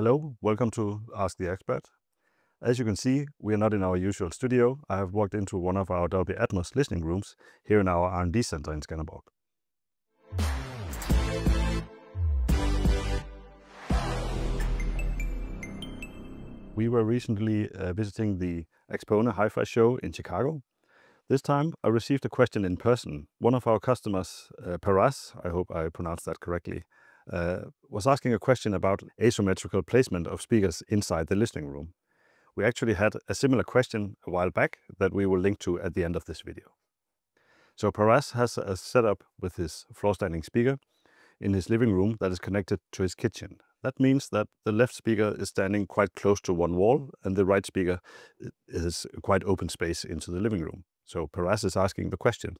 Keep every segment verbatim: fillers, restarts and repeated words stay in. Hello, welcome to Ask The Expert. As you can see, we are not in our usual studio. I have walked into one of our Dolby Atmos listening rooms here in our R and D center in Skanderborg. We were recently uh, visiting the Expona Hi-Fi show in Chicago. This time I received a question in person. One of our customers, uh, Paras, I hope I pronounced that correctly, Uh, was asking a question about asymmetrical placement of speakers inside the listening room. We actually had a similar question a while back that we will link to at the end of this video. So Paras has a setup with his floor standing speaker in his living room that is connected to his kitchen. That means that the left speaker is standing quite close to one wall and the right speaker is quite open space into the living room. So Paras is asking the question,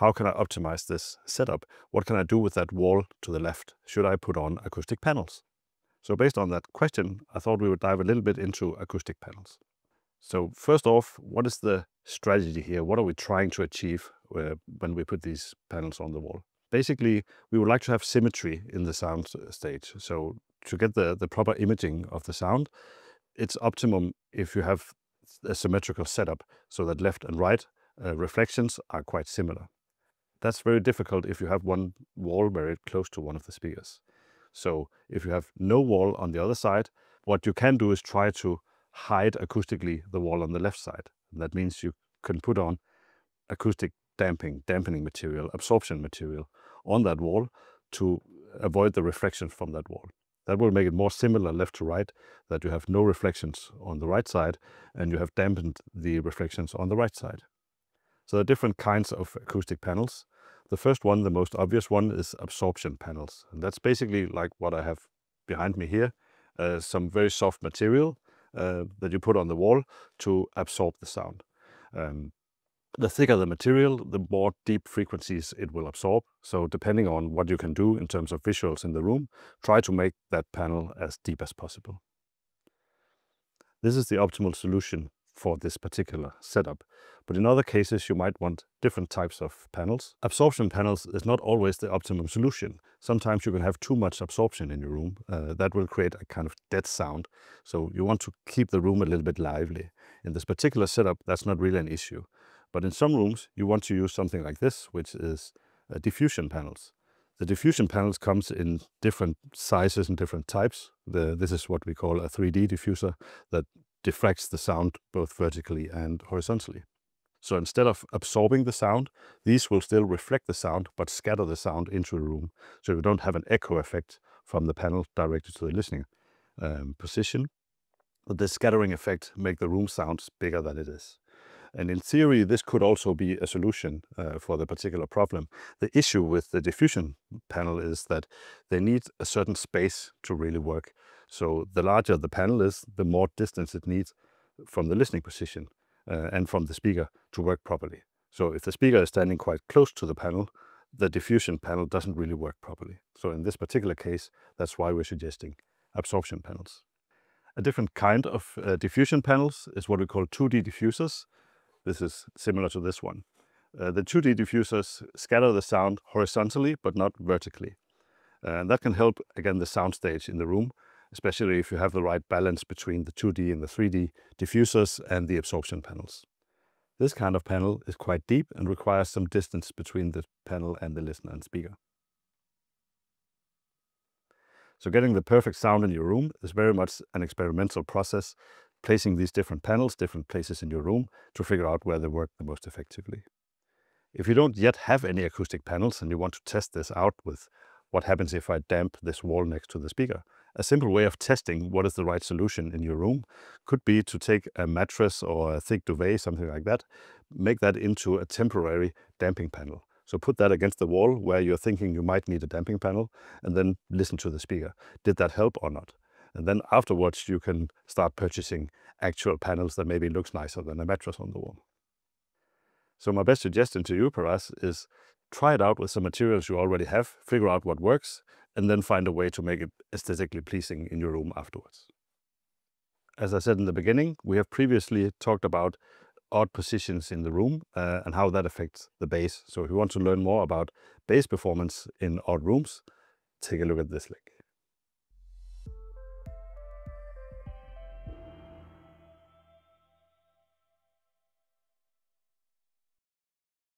how can I optimize this setup? What can I do with that wall to the left? Should I put on acoustic panels? So based on that question, I thought we would dive a little bit into acoustic panels. So first off, what is the strategy here? What are we trying to achieve uh, when we put these panels on the wall? Basically, we would like to have symmetry in the sound stage. So to get the, the proper imaging of the sound, it's optimum if you have a symmetrical setup so that left and right Uh, reflections are quite similar. That's very difficult if you have one wall very close to one of the speakers. So if you have no wall on the other side, what you can do is try to hide acoustically the wall on the left side. That means you can put on acoustic damping, dampening material, absorption material on that wall to avoid the reflections from that wall. That will make it more similar left to right, that you have no reflections on the right side and you have dampened the reflections on the right side. So there are different kinds of acoustic panels. The first one, the most obvious one, is absorption panels. And that's basically like what I have behind me here, uh, some very soft material uh, that you put on the wall to absorb the sound. Um, the thicker the material, the more deep frequencies it will absorb. So depending on what you can do in terms of visuals in the room, try to make that panel as deep as possible. This is the optimal solution for this particular setup. But in other cases, you might want different types of panels. Absorption panels is not always the optimum solution. Sometimes you can have too much absorption in your room. Uh, that will create a kind of dead sound. So you want to keep the room a little bit lively. In this particular setup, that's not really an issue. But in some rooms, you want to use something like this, which is uh, diffusion panels. The diffusion panels comes in different sizes and different types. The, this is what we call a three D diffuser that diffracts the sound both vertically and horizontally. So instead of absorbing the sound, these will still reflect the sound, but scatter the sound into the room. So you don't have an echo effect from the panel directed to the listening um, position. But the scattering effect makes the room sound bigger than it is. And in theory, this could also be a solution uh, for the particular problem. The issue with the diffusion panel is that they need a certain space to really work. So the larger the panel is, the more distance it needs from the listening position uh, and from the speaker to work properly. So if the speaker is standing quite close to the panel, the diffusion panel doesn't really work properly. So in this particular case, that's why we're suggesting absorption panels. A different kind of uh, diffusion panels is what we call two D diffusers. This is similar to this one. Uh, the two D diffusers scatter the sound horizontally, but not vertically. Uh, and that can help, again, the sound stage in the room, especially if you have the right balance between the two D and the three D diffusers and the absorption panels. This kind of panel is quite deep and requires some distance between the panel and the listener and speaker. So getting the perfect sound in your room is very much an experimental process, placing these different panels, different places in your room to figure out where they work the most effectively. If you don't yet have any acoustic panels and you want to test this out with what happens if I damp this wall next to the speaker, a simple way of testing what is the right solution in your room could be to take a mattress or a thick duvet, something like that, make that into a temporary damping panel. So put that against the wall where you're thinking you might need a damping panel and then listen to the speaker. Did that help or not? And then afterwards you can start purchasing actual panels that maybe looks nicer than a mattress on the wall. So my best suggestion to you, Paras, is try it out with some materials you already have, figure out what works, and then find a way to make it aesthetically pleasing in your room afterwards. As I said in the beginning, we have previously talked about odd positions in the room uh, and how that affects the bass. So if you want to learn more about bass performance in odd rooms, take a look at this link.